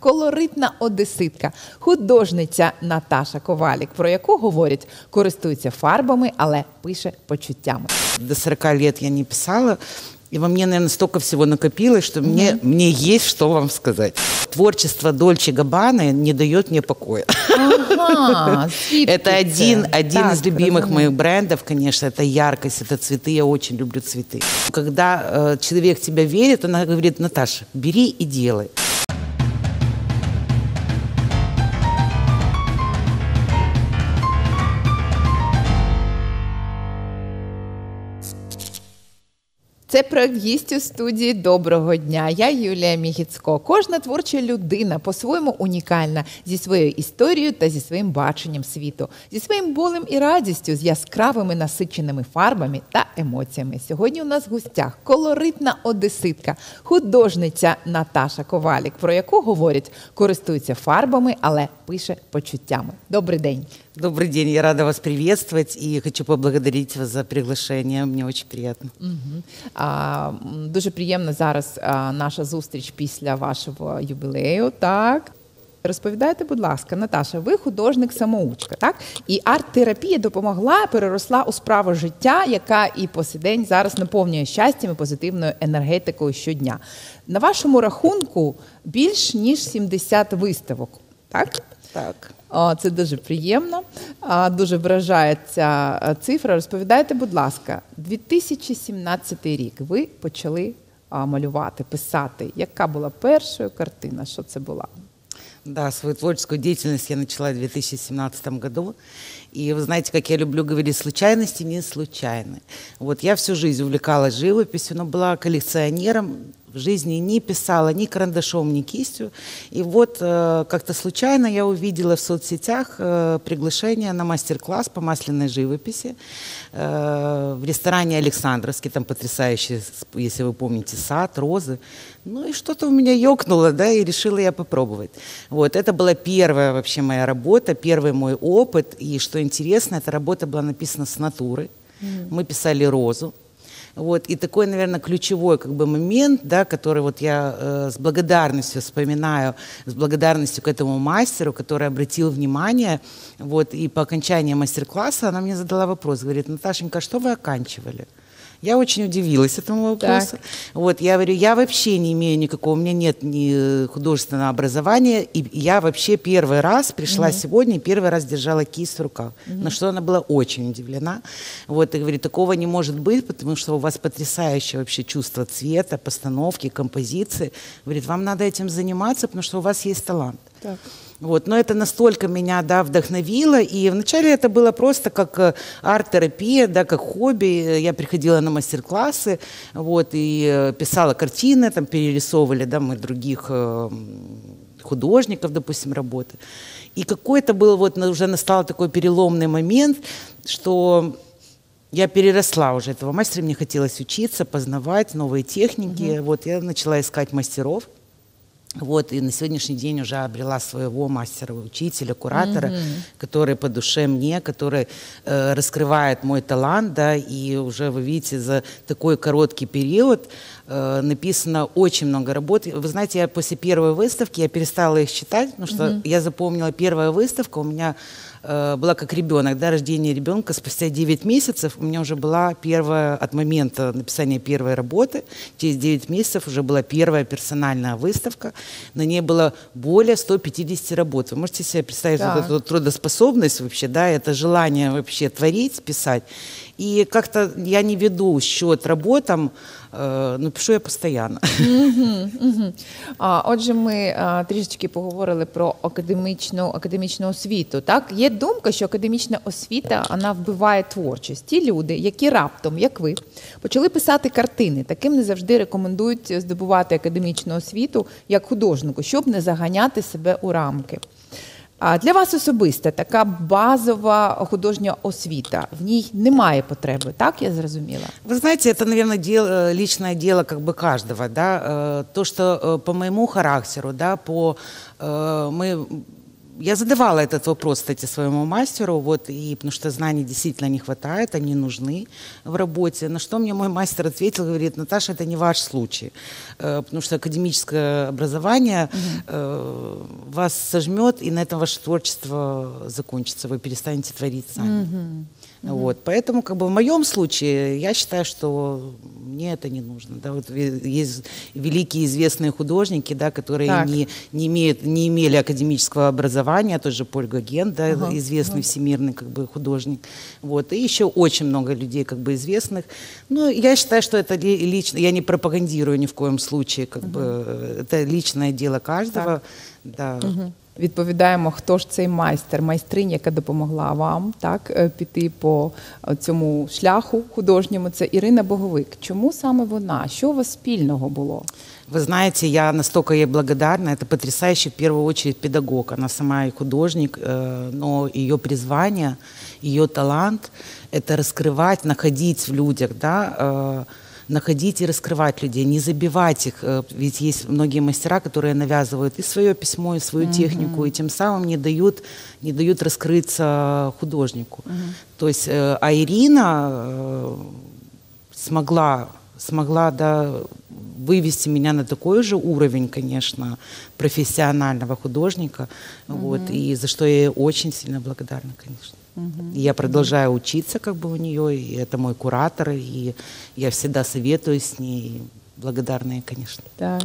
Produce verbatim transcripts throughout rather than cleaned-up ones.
Колоритна одеситка, художниця Наташа Ковалік, про яку говорять, користується фарбами, але пише почуттями. До сорока лет я не писала, и во мне, наверное, столько всего накопилось, что mm-hmm. мне, мне есть что вам сказать. Творчество Дольче Габбана не дает мне покоя. Ага, это один, один так, из любимых разумею. моих брендов, конечно, это яркость, это цветы, я очень люблю цветы. Когда э, человек в тебя верит, она говорит: Наташа, бери и делай. Це проект «Гість у студії». Доброго дня. Я Юлія Мігіцько. Кожна творча людина по-своєму унікальна, зі своєю історією та зі своїм баченням світу, зі своїм болем і радістю, з яскравими насиченими фарбами та емоціями. Сьогодні у нас в гостях колоритна одеситка, художниця Наташа Ковалік, про яку говорять, користується фарбами, але пише почуттями. Добрий день. Добрый день, я рада вас приветствовать и хочу поблагодарить вас за приглашение, мне очень приятно. Угу. А, дуже приємна зараз а, наша зустріч після вашого юбілею, так? Розповідайте, будь ласка, Наташа, ви художник-самоучка, так? І арт-терапія допомогла, переросла у справу життя, яка і по сей день зараз наповнює щастям і позитивною енергетикою щодня. На вашому рахунку більш ніж сімдесят виставок, так? Так. Це дуже приємно, дуже вражає ця цифра. Розповідайте, будь ласка, дві тисячі сімнадцятий рік ви почали малювати, писати. Яка була першою картина, що це була? Да, свою творческую деятельность я начала в две тысячи семнадцатом году. И вы знаете, как я люблю говорить, случайности не случайны. Вот я всю жизнь увлекалась живописью, но была коллекционером. В жизни не писала ни карандашом, ни кистью. И вот э, как-то случайно я увидела в соцсетях э, приглашение на мастер-класс по масляной живописи э, в ресторане «Александровский». Там потрясающий, если вы помните, сад, розы. Ну и что-то у меня ёкнуло, да, и решила я попробовать. Вот, это была первая вообще моя работа, первый мой опыт. И что интересно, эта работа была написана с натуры. Mm-hmm. Мы писали розу. Вот, и такой, наверное, ключевой как бы, момент, да, который вот я э, с благодарностью вспоминаю, с благодарностью к этому мастеру, который обратил внимание. Вот, и по окончании мастер-класса она мне задала вопрос, говорит: Наташенька, что вы оканчивали? Я очень удивилась этому вопросу. Вот, я говорю, я вообще не имею никакого, у меня нет ни художественного образования, и я вообще первый раз пришла mm-hmm. сегодня, первый раз держала кисть в руках, mm-hmm. на что она была очень удивлена. Вот, и говорит, такого не может быть, потому что у вас потрясающее вообще чувство цвета, постановки, композиции. Говорит, вам надо этим заниматься, потому что у вас есть талант. Так. Вот, но это настолько меня, да, вдохновило, и вначале это было просто как арт-терапия, да, как хобби. Я приходила на мастер-классы, вот, и писала картины, там перерисовывали, да, мы других художников, допустим, работы. И какой-то был, вот, уже настал такой переломный момент, что я переросла уже этого мастера, мне хотелось учиться, познавать новые техники, mm-hmm. вот, я начала искать мастеров. Вот, и на сегодняшний день уже обрела своего мастера, учителя, куратора, mm-hmm. который по душе мне, который э, раскрывает мой талант, да, и уже, вы видите, за такой короткий период э, написано очень много работ. Вы знаете, я после первой выставки, я перестала их считать, потому что mm-hmm. я запомнила, первая выставка у меня э, была как ребенок, да, рождение ребенка, спустя девять месяцев у меня уже была первая, от момента написания первой работы, через девять месяцев уже была первая персональная выставка. На ней было более сто пятьдесят работ. Вы можете себе представить да. вот эту трудоспособность вообще, да, это желание вообще творить, писать. И как-то я не веду счет работам, ну, пишу я постійно. Угу, угу. А, отже, ми а, трішечки поговорили про академічну, академічну освіту. Так? Є думка, що академічна освіта вона вбиває творчість. Ті люди, які раптом, як ви, почали писати картини, таким не завжди рекомендують здобувати академічну освіту як художнику, щоб не заганяти себе у рамки. А для вас особисто така базова художня освіта, в ній немає потреби, так я зрозуміла? Вы знаете, это, наверное, дело, личное дело как бы каждого, да, то, что по моему характеру, да, по мы я задавала этот вопрос, кстати, своему мастеру, вот, и, потому что знаний действительно не хватает, они нужны в работе. На что мне мой мастер ответил, говорит: Наташа, это не ваш случай, потому что академическое образование mm-hmm. вас сожмет, и на этом ваше творчество закончится, вы перестанете творить сами. Mm-hmm. Mm-hmm. Вот, поэтому, как бы, в моем случае я считаю, что мне это не нужно. Да, вот есть великие известные художники, да, которые не, не, имеют, не имели академического образования, тот же Поль Гоген, да, uh-huh. известный uh-huh. всемирный, как бы, художник. Вот, и еще очень много людей, как бы, известных. Ну, я считаю, что это лично, я не пропагандирую ни в коем случае, как uh-huh. бы, это личное дело каждого. Да. Uh-huh. Відповідаємо, хто ж цей майстер, майстриня, яка допомогла вам, так, піти по цьому шляху художньому. Це Ірина Боговик. Чому саме вона? Що у вас спільного було? Вы знаете, я настолько ей благодарна. Это потрясающий, в первую очередь, педагог. Она сама и художник, но ее призвание, ее талант – это раскрывать, находить в людях, да, находить и раскрывать людей, не забивать их. Ведь есть многие мастера, которые навязывают и свое письмо, и свою mm-hmm. технику, и тем самым не дают, не дают раскрыться художнику. Mm-hmm. То есть, а Ирина смогла, смогла, да, вывести меня на такой же уровень, конечно, профессионального художника. Mm-hmm. Вот, и за что я ей очень сильно благодарна, конечно. И я продолжаю учиться, как бы, у нее, и это мой куратор, и я всегда советую с ней, благодарна ей, конечно. Так.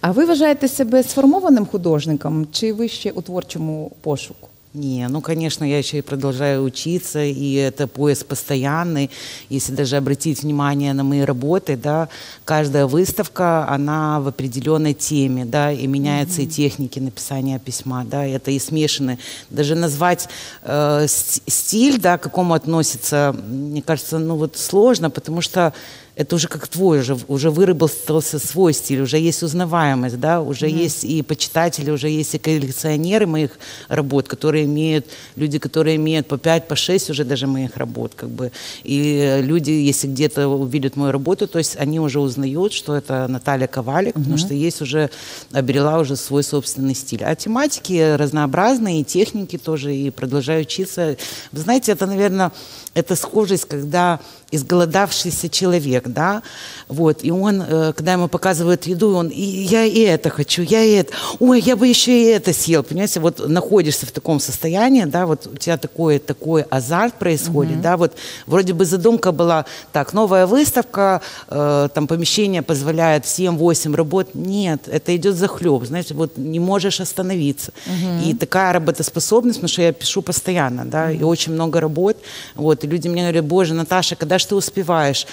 А ви вважаєте себе сформованим художником, чи ви ще у творчому пошуку? Не, ну, конечно, я еще и продолжаю учиться, и это поиск постоянный. Если даже обратить внимание на мои работы, да, каждая выставка, она в определенной теме, да, и меняются mm-hmm. и техники написания письма, да, это и смешаны. Даже назвать э, стиль, да, к какому относится, мне кажется, ну, вот сложно, потому что это уже как твой, уже, уже выработался свой стиль, уже есть узнаваемость, да, уже mm-hmm. есть и почитатели, уже есть и коллекционеры моих работ, которые имеют, люди, которые имеют по пять, по шесть уже даже моих работ, как бы, и люди, если где-то увидят мою работу, то есть они уже узнают, что это Наташа Ковалік, mm-hmm. потому что есть уже, обрела уже свой собственный стиль. А тематики разнообразные, и техники тоже, и продолжаю учиться. Вы знаете, это, наверное, это схожесть, когда изголодавшийся человек, да, вот, и он, когда ему показывают еду, он, и я и это хочу, я и это, ой, я бы еще и это съел, понимаете, вот находишься в таком состоянии, да, вот у тебя такой, такой азарт происходит, mm-hmm. да, вот вроде бы задумка была, так, новая выставка, э, там помещение позволяет семь-восемь работ, нет, это идет захлеб, знаете, вот не можешь остановиться, mm-hmm. и такая работоспособность, потому что я пишу постоянно, да, mm-hmm. и очень много работ, вот, и люди мне говорят: боже, Наташа, когда ж ты успеваешь,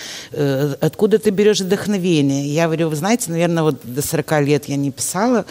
откуда ты берешь вдохновение? Я говорю: вы знаете, наверное, вот до сорока лет я не писала,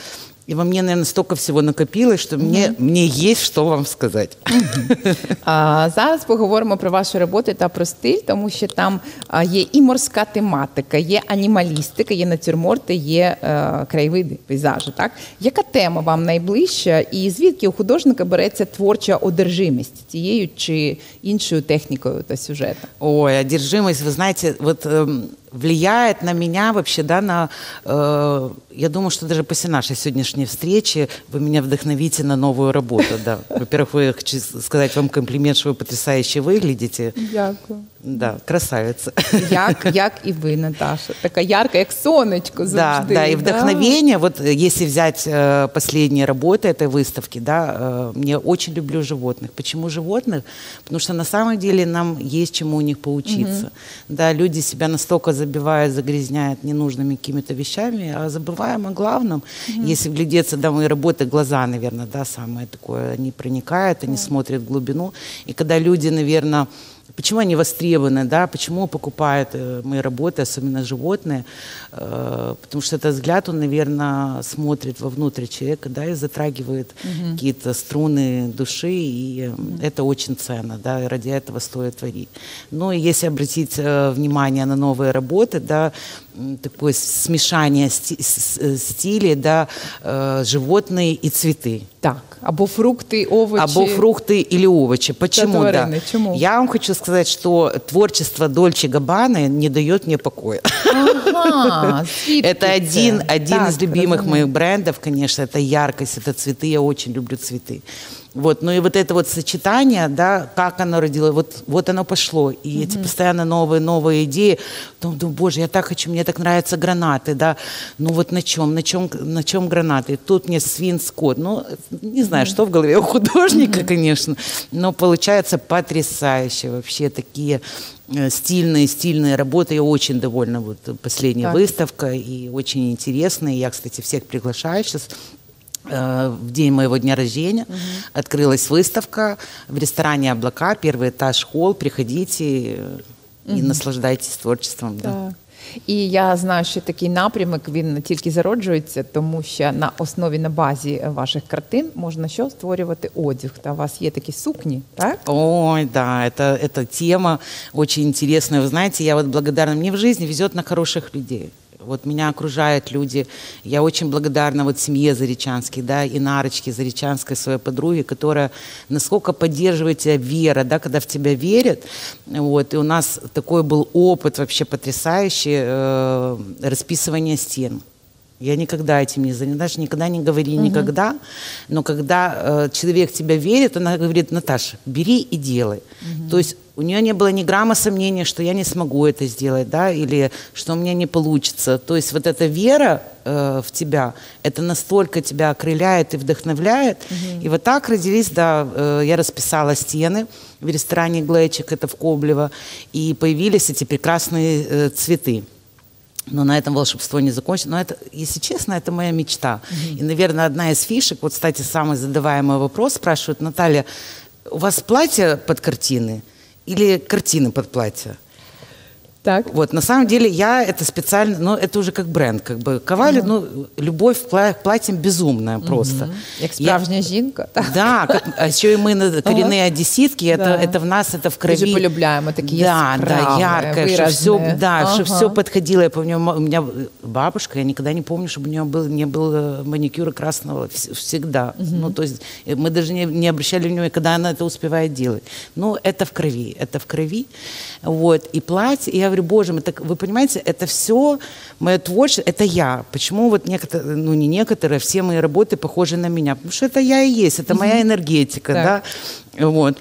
и во мне, наверное, столько всего накопилось, что мне, mm-hmm. мне есть, что вам сказать. Mm-hmm. А, зараз поговоримо про ваші роботи та про стиль, тому що там а, є і морська тематика, є анімалістика, є натюрморти, є а, краєвиди, пейзажі. Так? Яка тема вам найближча і звідки у художника береться творча одержимість цією чи іншою технікою та сюжетом? Ой, одержимість, ви знаєте, от... Эм... влияет на меня вообще, да, на, э, я думаю, что даже после нашей сегодняшней встречи вы меня вдохновите на новую работу, да. Во-первых, я хочу сказать вам комплимент, что вы потрясающе выглядите. Дякую. Да, красавица. Як, як и вы, Наташа. Такая яркая, как сонечко. Да, да, и вдохновение, да. Вот если взять э, последние работы этой выставки, да, э, я очень люблю животных. Почему животных? Потому что на самом деле нам есть чему у них поучиться. Угу. Да, люди себя настолько забивают, загрязняют ненужными какими-то вещами, а забываем о главном. Угу. Если вглядеться, да, мои работы, глаза, наверное, да, самое такое, они проникают, они угу. смотрят в глубину. И когда люди, наверное, почему они востребованы, да? Почему покупают мои работы, особенно животные? Потому что этот взгляд, он, наверное, смотрит вовнутрь человека, да, и затрагивает угу. какие-то струны души, и угу. это очень ценно, да, и ради этого стоит творить. Ну, и если обратить внимание на новые работы, да, такое смешание стилей, да, животные и цветы. Так, або фрукты, овощи. Або фрукты или овощи. Почему, да? Чему? Я вам хочу сказать, что творчество Дольче Габбаны не дает мне покоя. Ага, это один, один так, из любимых разумею. моих брендов, конечно, это яркость, это цветы, я очень люблю цветы. Вот, ну и вот это вот сочетание, да, как оно родилось, вот, вот оно пошло, и mm-hmm. эти постоянно новые, новые идеи. Думаю, думаю, боже, я так хочу, мне так нравятся гранаты, да, ну вот на чем, на чем, на чем гранаты? И тут мне свин, скот, ну не знаю, mm-hmm. что в голове у художника, mm-hmm. конечно, но получается потрясающе, вообще такие стильные, стильные работы, я очень довольна, вот последняя так. выставка, и очень интересные, я, кстати, всех приглашаю сейчас. В день моего дня рождения угу. открылась выставка в ресторане «Облака», первый этаж, холл. Приходите угу. и наслаждайтесь творчеством. Да. Да. І я знаю, що такий напрямок, він тільки зароджується, тому що на основі, на базі ваших картин можна що? Створювати одяг. Та у вас є такі сукні, так? Ой, да, это, это тема очень интересная. Вы знаете, я вот благодарна, мне в жизни везет на хороших людей. Вот меня окружают люди. Я очень благодарна вот семье Заричанской, да, и Нарочке Заричанской, своей подруге, которая насколько поддерживает тебя вера, да, когда в тебя верят. Вот. И у нас такой был опыт вообще потрясающий, э, расписывание стен. Я никогда этим не занимаюсь, даже никогда не говори угу. никогда, но когда э, человек тебя верит, она говорит: Наташа, бери и делай. Угу. То есть у нее не было ни грамма сомнений, что я не смогу это сделать, да, или что у меня не получится. То есть вот эта вера э, в тебя, это настолько тебя окрыляет и вдохновляет. Угу. И вот так родились, да, э, я расписала стены в ресторане «Глэчек», это в Коблево, и появились эти прекрасные э, цветы. Но на этом волшебство не закончено. Но это, если честно, это моя мечта. Mm-hmm. И, наверное, одна из фишек, вот, кстати, самый задаваемый вопрос, спрашивают: Наталья, у вас платье под картины или картины под платье? Так. Вот, на самом деле, я это специально, ну, это уже как бренд, как бы, Ковалик, mm-hmm. ну, любовь к платьям безумная просто. Как справжняя жінка. Да, как, а еще и мы коренные одесситки, это, да. это в нас, это в крови. Мы же полюбляем, а такие да, да, яркое, что все, да, ага. все подходило, я помню, у меня бабушка, я никогда не помню, чтобы у нее был, не было маникюра красного, всегда, mm-hmm. ну, то есть, мы даже не, не обращали внимания, когда она это успевает делать. Ну, это в крови, это в крови, вот, и платье, и я говорю: боже мой, так, вы понимаете, это все мое творчество, это я. Почему вот некоторые, ну не некоторые, все мои работы похожи на меня? Потому что это я и есть, это моя энергетика, так. да. Вот.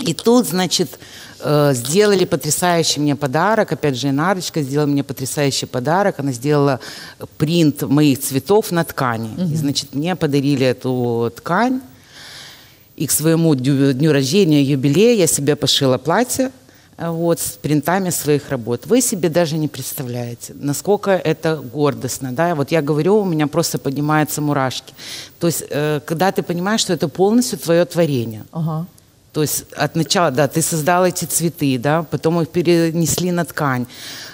И тут, значит, сделали потрясающий мне подарок, опять же, Инарочка сделала мне потрясающий подарок, она сделала принт моих цветов на ткани. Mm-hmm. И, значит, мне подарили эту ткань, и к своему дню, дню рождения, юбилею я себе пошила платье, вот, с принтами своих работ. Вы себе даже не представляете, насколько это гордостно, да, вот я говорю, у меня просто поднимаются мурашки, то есть, э, когда ты понимаешь, что это полностью твое творение, ага. то есть, от начала, да, ты создала эти цветы, да, потом их перенесли на ткань,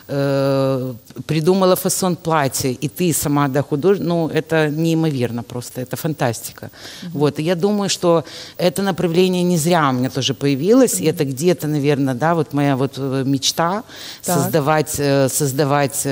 э, придумала фасон платья, и ты сама, да, художник, ну, это неимоверно просто, это фантастика, mm-hmm. вот, и я думаю, что это направление не зря у меня тоже появилось, mm-hmm. и это где-то, наверное, да, вот моя вот мечта так. создавать, создавать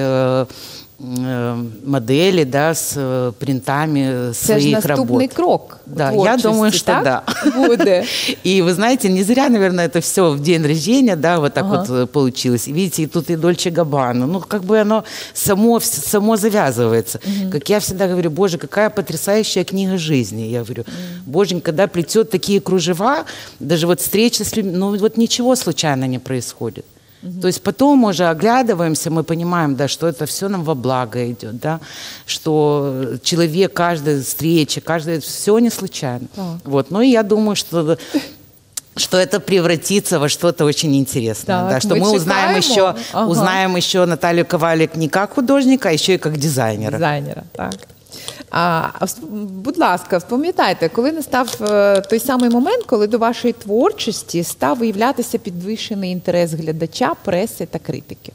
модели, да, с принтами своих работ. Это наступный крок. Да, я думаю, что да. Будет. И вы знаете, не зря, наверное, это все в день рождения, да, вот так ага. вот получилось. Видите, и тут и Дольче Габбана. Ну, как бы оно само, само завязывается. Угу. Как я всегда говорю: боже, какая потрясающая книга жизни. Я говорю: боженька, когда плетет такие кружева, даже вот встречи с людьми, ну вот ничего случайно не происходит. Mm-hmm. То есть потом уже оглядываемся, мы понимаем, да, что это все нам во благо идет, да, что человек, каждая встреча, каждое все не случайно. Mm-hmm. Вот. Ну и я думаю, что, что это превратится во что-то очень интересное. Так, да, что мы, мы узнаем, еще, ага. узнаем еще Наталью Ковалік не как художника, а еще и как дизайнера. Дизайнера, так. А, будь ласка, пам'ятайте, коли настав той самий момент, коли до вашої творчості став виявлятися підвищений інтерес глядача, преси та критиків?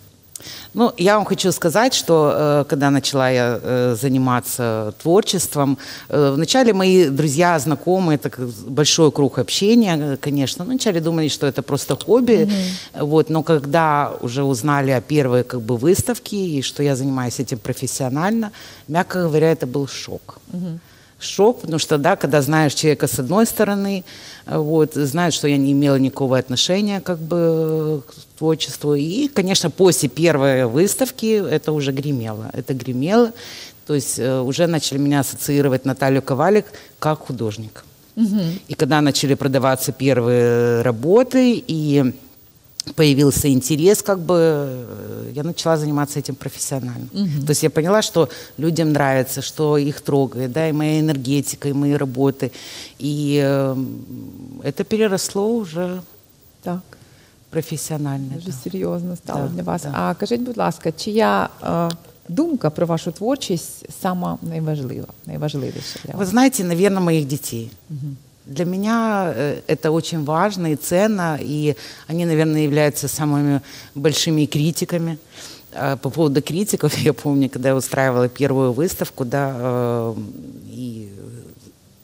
Ну, я вам хочу сказать, что когда начала я заниматься творчеством, вначале мои друзья, знакомые, так большой круг общения, конечно, вначале думали, что это просто хобби, mm-hmm. вот, но когда уже узнали о первой как бы выставке и что я занимаюсь этим профессионально, мягко говоря, это был шок. Mm-hmm. Шок, потому что, да, когда знаешь человека с одной стороны, вот, знаешь, что я не имела никакого отношения, как бы, к творчеству. И, конечно, после первой выставки это уже гремело. Это гремело, то есть уже начали меня ассоциировать Наталью Ковалік как художник. Угу. И когда начали продаваться первые работы, и появился интерес, как бы, я начала заниматься этим профессионально. Mm-hmm. То есть я поняла, что людям нравится, что их трогает, да, и моя энергетика, и мои работы. И э, это переросло уже так профессионально. Уже да. серьезно стало да, для вас. Да. А скажите, будь ласка, чья... Э... думка про вашу творчість сама найважлива, найважливіша для вас? Вы знаете, наверное, моих детей. Угу. Для меня это очень важно и ценно, и они, наверное, являются самыми большими критиками. По поводу критиков, я помню, когда я устраивала первую выставку, да, и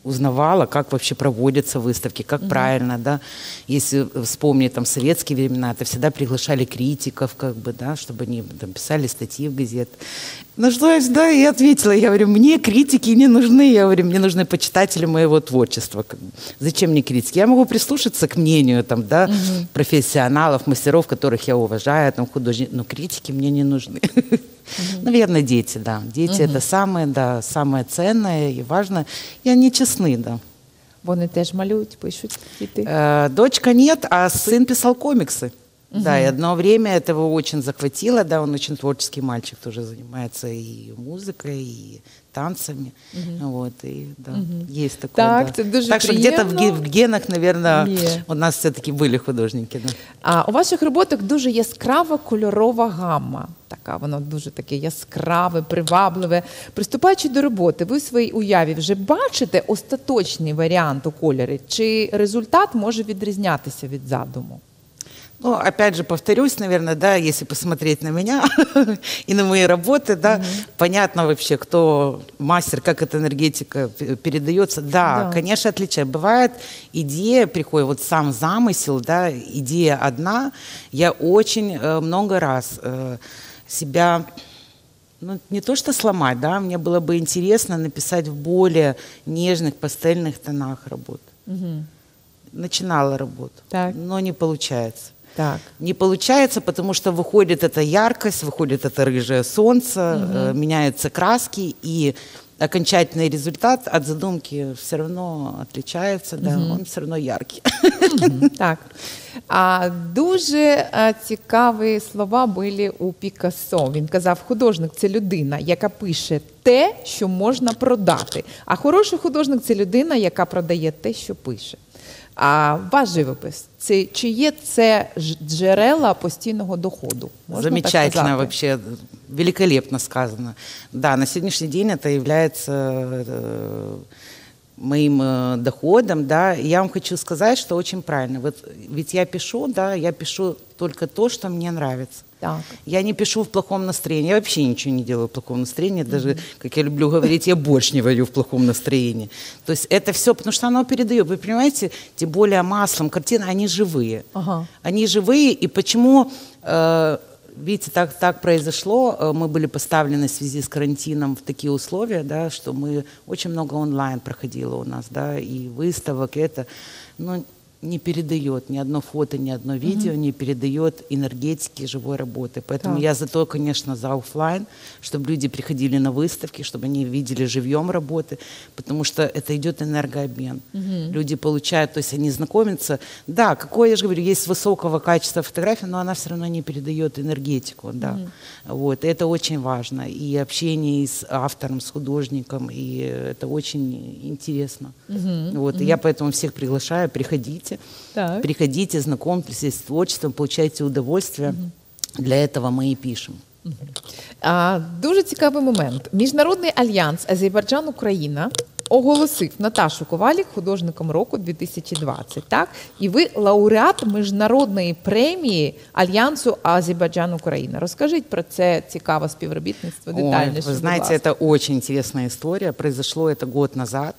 узнавала, как вообще проводятся выставки, как mm-hmm. правильно, да. Если вспомнить там советские времена, то всегда приглашали критиков, как бы, да, чтобы они там писали статьи в газет. Ну что, да, я ответила, я говорю, мне критики не нужны, я говорю, мне нужны почитатели моего творчества. Зачем мне критики? Я могу прислушаться к мнению там, да, mm-hmm. профессионалов, мастеров, которых я уважаю, там художников, но критики мне не нужны. Mm-hmm. Наверное, дети, да. Дети mm-hmm. это самое, да, самое ценное и важное. И они честны, да. Вони теж малюють, пишуть, діти? Э, дочка нет, а сын писал комиксы. Mm-hmm. Да, и одно время этого очень захватило, да, он очень творческий мальчик, тоже занимается и музыкой, и танцами, mm-hmm. вот, и, да, mm-hmm. есть такое, так, да. Дуже так, что где-то в генах, наверное, yeah. у нас все-таки были художники. Да. А у ваших роботах дуже яскрава кольорова гамма, така, воно дуже таке яскраве, привабливе. Приступаючи до роботи, ви у своїй уяві вже бачите остаточний варіант у кольорі, чи результат може відрізнятися від задуму? Ну, опять же, повторюсь, наверное, да, если посмотреть на меня и на мои работы, да, mm-hmm. понятно вообще, кто мастер, как эта энергетика передается. Да, да, конечно, отличие. Бывает, идея приходит, вот сам замысел, да, идея одна. Я очень э, много раз э, себя... Ну, не то что сломать, да, мне было бы интересно написать в более нежных пастельных тонах работу. Mm-hmm. Начинала работу, так. но не получается. Так. Не получается, потому что выходит эта яркость, выходит это рыжее солнце, угу. э, меняются краски, и окончательный результат от задумки все равно отличается, угу. да, он все равно яркий. Угу. Так. А дуже а, цікаві слова були у Пікассо. Він казав, художник – це людина, яка пише те, що можна продати, а хороший художник – це людина, яка продає те, що пише. А ваш живопис, це, чи є це джерела постійного доходу? Замечательно, вообще, великолепно сказано. Да, на сегодняшний день это является моим доходом, да. И я вам хочу сказать, что очень правильно. Вот, ведь я пишу, да, я пишу только то, что мне нравится. Так. Я не пишу в плохом настроении, я вообще ничего не делаю в плохом настроении, mm-hmm. даже, как я люблю говорить, я борщневаю в плохом настроении. То есть это все, потому что оно передает, вы понимаете, тем более маслом, картины, они живые. Uh-huh. Они живые, и почему, э, видите, так, так произошло, мы были поставлены в связи с карантином в такие условия, да, что мы, очень много онлайн проходило у нас, да, и выставок, и это, ну, не передает ни одно фото, ни одно видео, угу. не передает энергетики живой работы. Поэтому так. я за то, конечно, за офлайн, чтобы люди приходили на выставки, чтобы они видели живьем работы, потому что это идет энергообмен. Угу. Люди получают, то есть они знакомятся. Да, какое, я же говорю, есть высокого качества фотография, но она все равно не передает энергетику. Да. Угу. Вот, и это очень важно. И общение с автором, с художником, и это очень интересно. Угу. Вот, угу. И я поэтому всех приглашаю, приходите. Так. Приходите, знакомьтесь с творчеством, получайте удовольствие. Угу. Для этого мы и пишем. Угу. А, дуже цікавий момент. Міжнародний альянс Азербайджан Україна оголосив Наташу Ковалік художником року дві тисячі двадцятого, так? І ви лауреат Міжнародної премії Альянсу Азербайджан Украина. Расскажите про це цікаве співробітництво детальніше. Вы знаете, это очень интересная история. Произошло это год назад,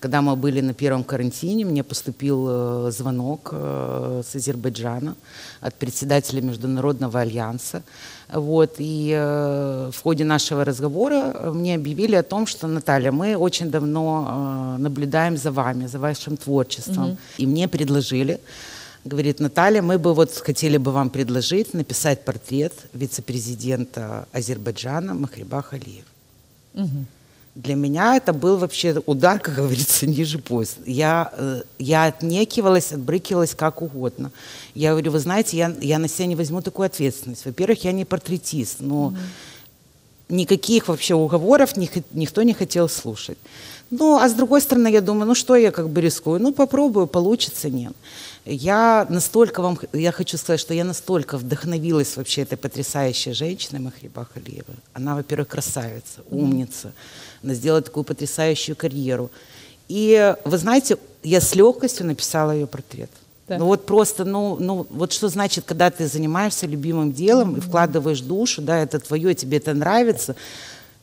когда мы были на первом карантине. Мне поступил звонок с Азербайджана от председателя Международного альянса. Вот, и э, в ходе нашего разговора мне объявили о том, что, Наталья, мы очень давно э, наблюдаем за вами, за вашим творчеством. Mm-hmm. И мне предложили, говорит, Наталья, мы бы вот хотели бы вам предложить написать портрет вице-президента Азербайджана Махриба Халиева. Mm-hmm. Для меня это был вообще удар, как говорится, ниже пояса. Я, я отнекивалась, отбрыкивалась как угодно. Я говорю, вы знаете, я, я на себя не возьму такую ответственность. Во-первых, я не портретист, но mm-hmm. никаких вообще уговоров никто не хотел слушать. Ну, а с другой стороны, я думаю, ну что я как бы рискую? Ну, попробую, получится, нет. Я настолько вам, я хочу сказать, что я настолько вдохновилась вообще этой потрясающей женщиной Махриба Халиева. Она, во-первых, красавица, умница. Она сделала такую потрясающую карьеру. И, вы знаете, я с легкостью написала ее портрет. Да. Ну вот просто, ну, ну вот что значит, когда ты занимаешься любимым делом и вкладываешь душу, да, это твое, тебе это нравится.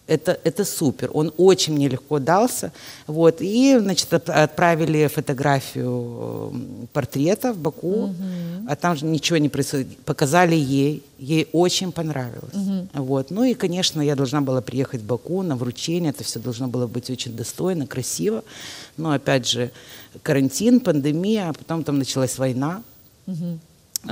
Это, это супер, он очень мне легко дался. Вот. И, значит, отправили фотографию портрета в Баку, угу. а там же ничего не происходит. Показали ей, ей очень понравилось. Угу. Вот. Ну и, конечно, я должна была приехать в Баку на вручение, это все должно было быть очень достойно, красиво. Но, опять же, карантин, пандемия, а потом там началась война. Угу.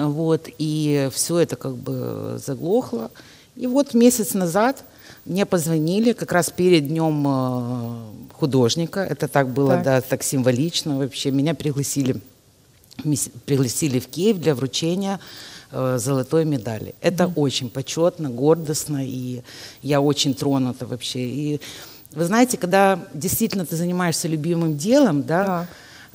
Вот. И все это как бы заглохло. И вот месяц назад мне позвонили как раз перед днем художника, это так было, так. Да, так символично вообще. Меня пригласили, пригласили в Киев для вручения золотой медали. Это mm-hmm. очень почетно, гордостно, и я очень тронута вообще. И вы знаете, когда действительно ты занимаешься любимым делом, да,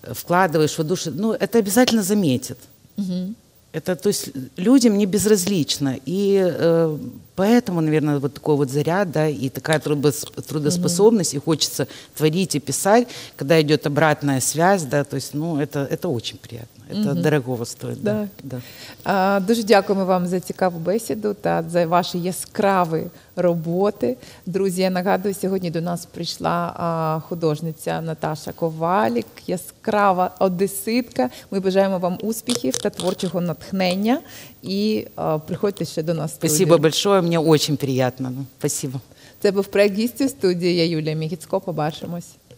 да. вкладываешь в душу, ну, это обязательно заметит. Mm-hmm. Это, то есть, людям не безразлично, и э, поэтому, наверное, вот такой вот заряд, да, и такая трудоспособность, mm-hmm. и хочется творить и писать, когда идет обратная связь, да, то есть, ну, это, это очень приятно, это mm-hmm. дорогого стоит. Да. Да. Да. А, дуже дякуємо вам за цікаву бесіду та за ваші яскраві роботи. Друзі, я нагадую, сьогодні до нас прийшла а, художниця Наташа Ковалік, яскрава одеситка. Ми бажаємо вам успіхів та творчого натхнення. І а, приходьте ще до нас в студію. Спасибо большое, мені дуже приємно. Спасибо. Це був проєкт «Гість у студії». Я Юлія Мігіцько. Побачимось.